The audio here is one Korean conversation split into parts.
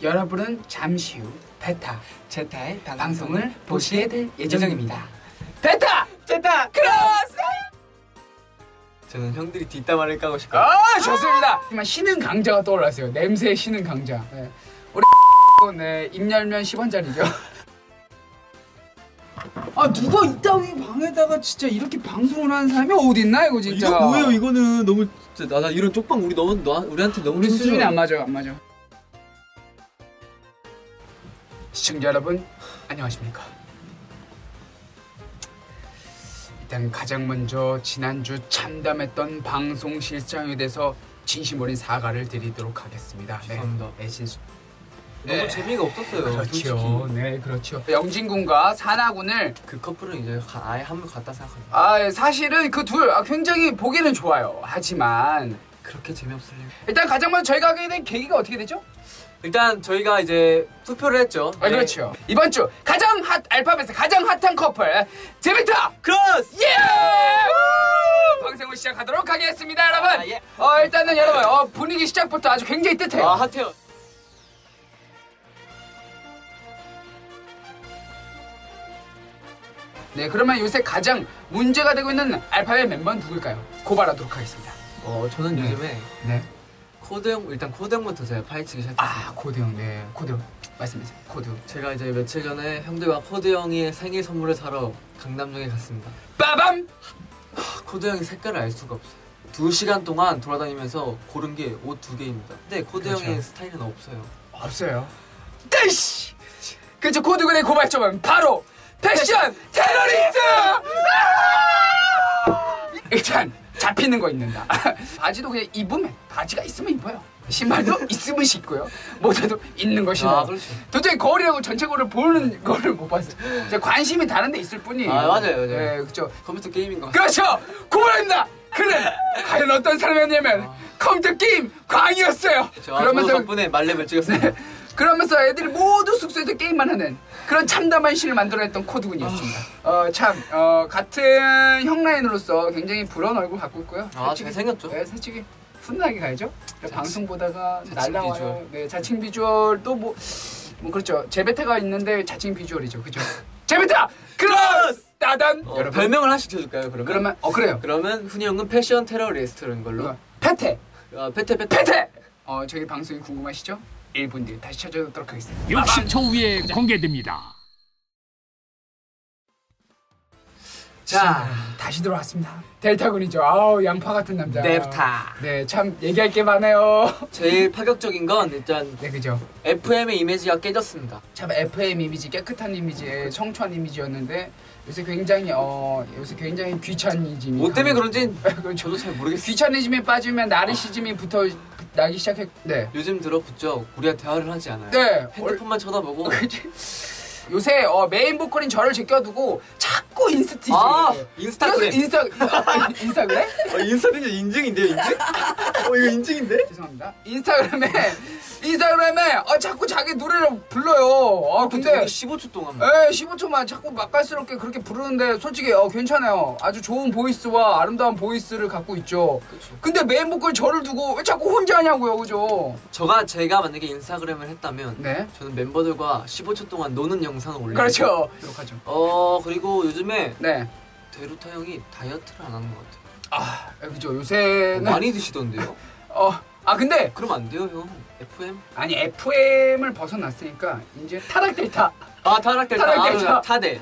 여러분은 잠시 후 베타, 제타의 방송을 보시게 될 예정입니다. 베타! 제타! 크로스! 저는 형들이 뒷담화를 까고 싶어요. 아, 좋습니다! 하지만 신흥 강자가 떠올랐어요. 냄새의 신흥 강자. 네. 우리 네, 입 열면 10원짜리죠. 아, 누가 이따위 방에다가 진짜 이렇게 방송을 하는 사람이 어딨나, 이거 진짜. 이거 뭐예요, 이거는. 너무 진짜 나 이런 쪽방 우리 너무, 우리한테 너무 우리 수준이 안 맞아, 안 맞아. 시청자 여러분, 안녕하십니까. 일단 가장 먼저 지난주 참담했던 방송 실장에 대해서 진심 어린 사과를 드리도록 하겠습니다. 죄송합니다. 네, 진심. 너무 네. 재미가 없었어요. 그렇죠. 네, 그렇죠. 영진군과 산하군을 그 커플은 이제 아예 한물 갔다 생각합니다. 아, 사실은 그 둘 굉장히 보기는 좋아요. 하지만 그렇게 재미없을 리가. 일단 가장 먼저 저희가 하게 된 계기가 어떻게 되죠? 일단 저희가 이제 투표를 했죠. 아, 네. 그렇죠. 이번 주 가장 핫 알파벳의 가장 핫한 커플 제미터 크로스 예! 방송을 시작하도록 하겠습니다, 여러분. 아, 예. 일단은 여러분 분위기 시작부터 아주 굉장히 뜨뜻해요. 아, 핫해요. 네, 그러면 요새 가장 문제가 되고 있는 알파벳 멤버는 누굴까요? 고발하도록 하겠습니다. 저는 네. 요즘에 네. 코드형, 일단 코드형부터 제가 파헤치기 시작했어요. 아, 코드형, 네. 코드형. 말씀해주세요. 코드. 제가 이제 며칠 전에 형들과 코드형의 생일 선물을 사러 강남역에 갔습니다. 빠밤! 코드형의 색깔을 알 수가 없어요. 2시간 동안 돌아다니면서 고른 게 옷 2개입니다. 근데 코드형의 그렇죠. 스타일은 없어요. 없어요. 떼이씨! 그쵸, 코드군의 고발점은 바로 패션 테러리즘! 일단 잡히는 거 입는다. 바지도 그냥 입으면 바지가 있으면 입어요. 신발도 있으면 신고요. 모자도 있는 거 신어요. 아, 도저히 거울이라고 전체 거울을 보는 거를 못 봤어요. 관심이 다른 데 있을 뿐이에요. 아, 맞아요, 맞아요. 네, 그렇죠. 컴퓨터 게임인 거. 그렇죠. 고발한다. 그는 과연 어떤 사람이었냐면 컴퓨터 게임 광이었어요. 그렇죠. 그러면서 덕분에 말렙을 찍었어요. 네. 그러면서 애들이 모두 숙소에서 게임만 하는 그런 참담한 시를 만들어냈던 코드군이었습니다. 참 같은 형 라인으로서 굉장히 부러운 얼굴 갖고 있고요. 아, 잘 생겼죠? 네, 솔직히 훈훈하게 가야죠. 자칭, 방송 보다가 날라와요. 네, 자칭 비주얼 또 뭐 그렇죠. 제베타가 있는데 자칭 비주얼이죠, 그죠? 제베타 크로스 따단. 여러분 별명을 하나씩 줘줄까요? 그러면 그래요. 그러면 훈이 형은 패션 테러리스트라는 걸로. 패테. 패테. 저희 방송이 궁금하시죠? 1분 뒤에 다시 찾아오도록 하겠습니다. 60초 후에 공개됩니다. 자, 다시 돌아왔습니다. 델타군이죠. 아우, 양파 같은 남자. 델타. 네, 참 얘기할 게 많아요. 제일 파격적인 건 일단 네, 그죠. FM의 이미지가 깨졌습니다. 참 FM 이미지, 깨끗한 이미지의 청초한 이미지였는데 요새 굉장히 요새 굉장히 귀차니즘. 뭐 때문에 그런지 저도 잘 모르겠어요. 귀차니즘에 빠지면 나르시즘이 붙어 나기 시작했. 네. 요즘 들어붙죠. 우리가 대화를 하지 않아요. 네. 핸드폰만 쳐다보고. 요새 메인 보컬인 저를 제껴두고 자꾸 인스티지. 아, 인스타그램. 인스타그램? 인스타그램 인증인데요, 인증? 이거 인증인데? 죄송합니다. 인스타그램에 자꾸 자기 노래를 불러요. 근데 15초 동안. 예, 15초만 자꾸 맛깔스럽게 그렇게 부르는데 솔직히 괜찮아요. 아주 좋은 보이스와 아름다운 보이스를 갖고 있죠. 그쵸. 근데 메인 보컬 저를 두고 왜 자꾸 혼자 하냐고요, 그죠? 제가 만약에 인스타그램을 했다면, 네? 저는 멤버들과 15초 동안 노는 영상을 올리고. 그렇죠. 하죠. 그리고 요즘에 네. 데루타 형이 다이어트를 안 하는 것 같아요. 아, 그죠. 요새는 많이 드시던데요. 근데 그럼 안 돼요, 형. FM? 아니, FM을 벗어났으니까 이제 타락 델타. 아, 타락 델타. 타락 델타. 아, 타델.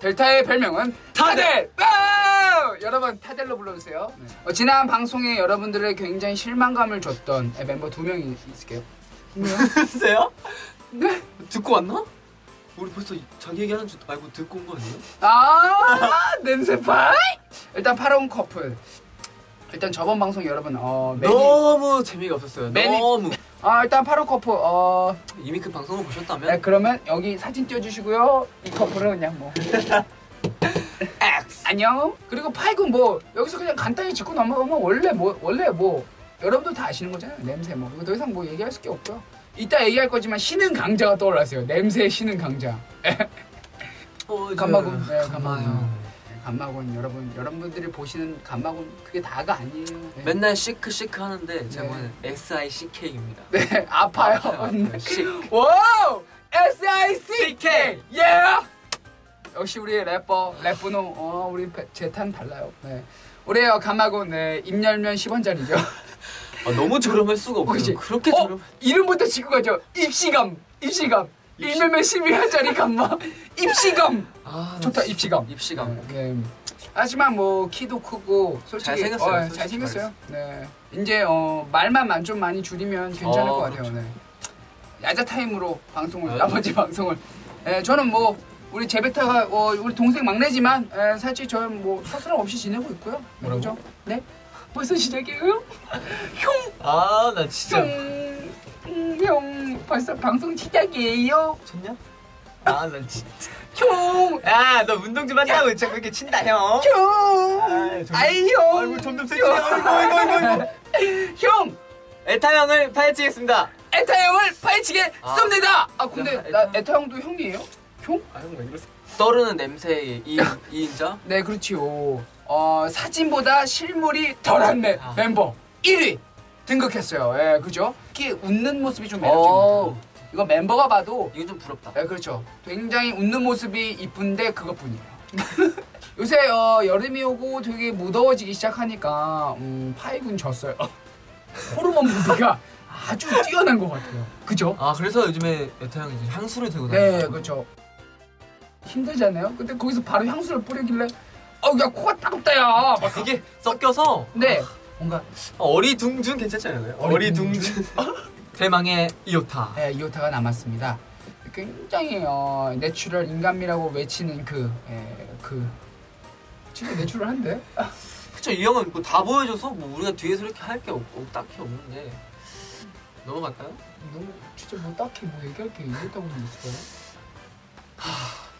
델타의 별명은 타델. 여러분, 타델로 불러주세요. 네. 지난 방송에 여러분들의 굉장히 실망감을 줬던 멤버 2명이 있을게요. 누구세요? 네? 듣고 왔나? 우리 벌써 자기 얘기하는 줄 알고 듣고 온 거 아니에요? 아, 냄새 파이. 일단 파라온 커플. 일단 저번 방송 여러분 너무 재미가 없었어요. 너무. 일단 파로 커플 이미 그 방송을 보셨다면 네, 그러면 여기 사진 띄워주시고요. 이 커플은 그냥 뭐 안녕. 그리고 파이군 뭐 여기서 그냥 간단히 짚고 넘어가면 원래 뭐 여러분도 다 아시는 거잖아요. 냄새 뭐 더 이상 뭐 얘기할 게 없고요. 이따 얘기할 거지만 신흥 강자가 떠올랐어요. 냄새 신흥 강자. 감마군. 네, 감마요. 감마곤 여러분들이 보시는 감마곤 그게 다가 아니에요. 네. 맨날 시크 하는데 제목은 네. SICK입니다. 네, 아파요. 시크. 와우! SICK! 예! Yeah! 역시 우리 래퍼노 우리 제탄 달라요. 네. 우리요 감마곤 네, 입 열면 10원짜리죠. 아, 너무 저렴할 수가 없어요. 그렇게 저렴. 이름부터 짓고 가죠. 입시감. 일면면 11원짜리 감마. 입시감. 아, 좋다. 입시감. 네. 하지만 뭐 키도 크고 솔직히 잘생겼어요. 잘생겼어요. 네. 이제 말만 좀 많이 줄이면 괜찮을 것 같아요. 네. 야자 타임으로 방송을 나머지 방송을. 네, 저는 뭐 우리 제베타가 우리 동생 막내지만 사실 저는 뭐 서스럼 없이 지내고 있고요. 뭐라고요? 네. 벌써 시작이에요? 형! 아, 나 진짜. 형, 벌써 방송 시작이에요? 쳤냐? 아, 나 진짜. 형! 아, 너 운동 좀 하자고. 진짜 그렇게 친다, 형. 형! 아이, 형! 아이고, 점점 세지네. 아이고. 형! 에타 형을 파헤치겠습니다. 에타 형을 파헤치겠습니다! 아, 근데 나 에타 형도 형이에요? 형? 아, 형 왜 이러세요? 떠오르는 냄새의 이인자? 네, 그렇지요. 사진보다 실물이 덜한 멤버 1위 등극했어요. 예, 그죠? 특히 웃는 모습이 좀 매력적입니다. 이거 멤버가 봐도 이건 좀 부럽다. 예, 그렇죠. 굉장히 웃는 모습이 이쁜데 그것뿐이에요. 요새 여름이 오고 되게 무더워지기 시작하니까 파이군 졌어요. 호르몬 분비가 아주 뛰어난 것 같아요. 그죠? 아, 그래서 요즘에 에타 형이 향수를 들고 다니는 거예요. 네, 그렇죠. 힘들잖아요? 근데 거기서 바로 향수를 뿌리길래 야 코가 따갑다 야! 막 이게 섞여서 네 뭔가 어리둥준 괜찮지 않나요? 어리둥준 대망의 이오타 네 이오타가 남았습니다. 굉장히 내추럴 인간미라고 외치는 진짜 내추럴한데? 그쵸 이 형은 뭐 다 보여줘서 뭐 우리가 뒤에서 이렇게 할 게 없고 딱히 없는데 넘어갈까요? 너무 진짜 뭐 딱히 뭐 얘기할 게 이렇다고 좀 있을까요?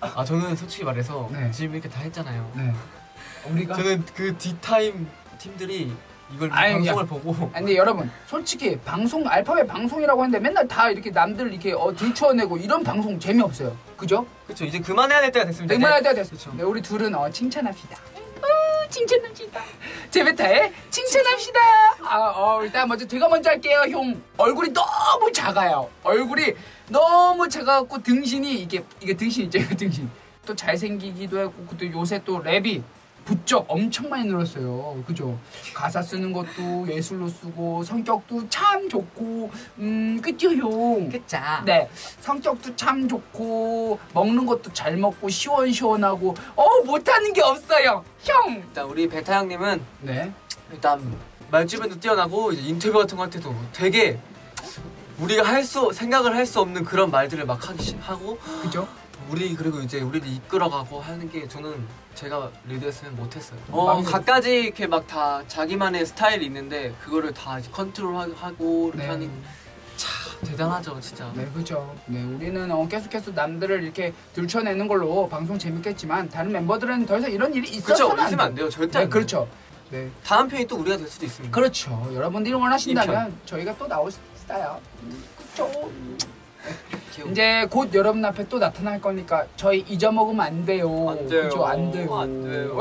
아 저는 솔직히 말해서 네. 지금 이렇게 다 했잖아요. 네. 우리가 저는 그 뒷타임 팀들이 이걸 방송을 보고. 아니 근데 여러분 솔직히 방송 알파벳 방송이라고 하는데 맨날 다 이렇게 남들 이렇게 들춰내고 이런 방송 재미없어요. 그죠? 그렇죠. 이제 그만해야 될 때가 됐습니다. 그만해야 될 때가 됐어요. 네, 우리 둘은 칭찬합시다. 칭찬합시다. 제베타에 칭찬합시다. 일단 제가 먼저 할게요, 형. 얼굴이 너무 작아요. 얼굴이 너무 작아갖고 등신이 이게 등신이죠, 등신. 또 잘생기기도 했고 또 요새 또 랩이 부쩍 엄청 많이 늘었어요. 그죠? 가사 쓰는 것도 예술로 쓰고 성격도 참 좋고 그죠, 형? 그쵸. 네. 성격도 참 좋고 먹는 것도 잘 먹고 시원시원하고 못하는 게 없어요, 형! 일단 우리 베타 형님은 네. 일단 말주변도 뛰어나고 이제 인터뷰 같은 것한테도 되게 우리가 생각을 할 수 없는 그런 말들을 막 하고 그죠? 그리고 이제 우리를 이끌어가고 하는 게 저는 제가 리드했으면 못했어요. 각가지 이렇게 막 다 자기만의 스타일이 있는데 그거를 다 컨트롤하고 이렇게 네. 하는 참 대단하죠, 진짜. 네, 그죠. 네, 우리는 계속해서 남들을 이렇게 들춰내는 걸로 방송 재밌겠지만 다른 멤버들은 더 이상 이런 일이 있어서는 그렇죠, 있으면 안 돼요. 절대 네, 안 돼요. 그렇죠. 네. 다음 편이 또 우리가 될 수도 있습니다. 그렇죠. 여러분들이 원하신다면 저희가 또 나올 수 있어요. 그렇죠. 이제 곧 여러분 앞에 또 나타날 거니까 저희 잊어먹으면 안 돼요. 안 돼요. 그쵸? 안 돼요. 안 돼요.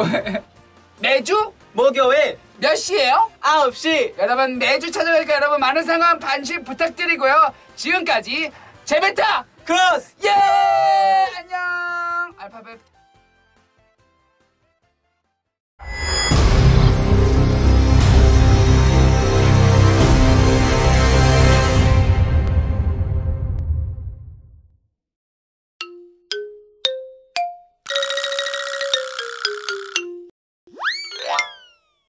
매주 목요일 몇 시예요? 9시. 여러분 매주 찾아가니까 여러분 많은 사랑 관심 부탁드리고요. 지금까지 제베타 크로스 예 안녕 알파벳.